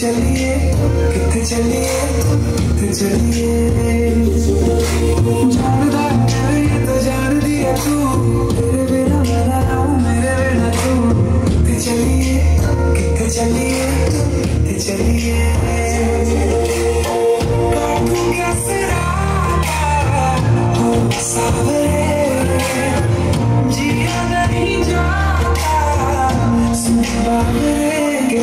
चलिए कितने चलिए कितने चलिए जानदा है ये तो जान दिया तू तेरे बिना मरा रहूं मेरे बिना तू कितने चलिए कितने चलिए कितने चलिए काटूं कैसे राता हो सावरे जिया नहीं जाता सुन बाबरे के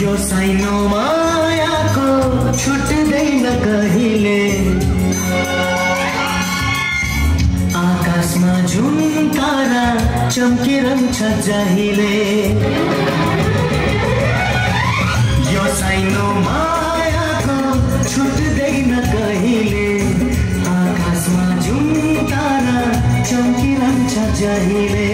यो साइनो माया को छुट दे न कहीं ले आकाश में झूम तारा चमके रंग छट जाहिले यो साइनो माया को छुट दे न कहीं ले आकाश में झूम तारा चमके रंग छट जाहिले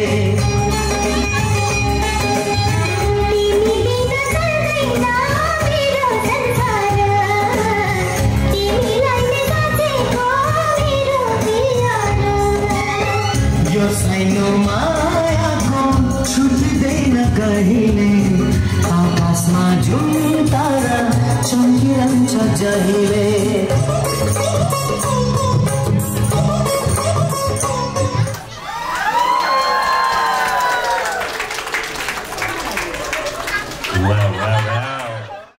साइनो माया को छुट दे न कहीं ले आकाश में झूम तारा चमकी रंग छा जाहिले wow.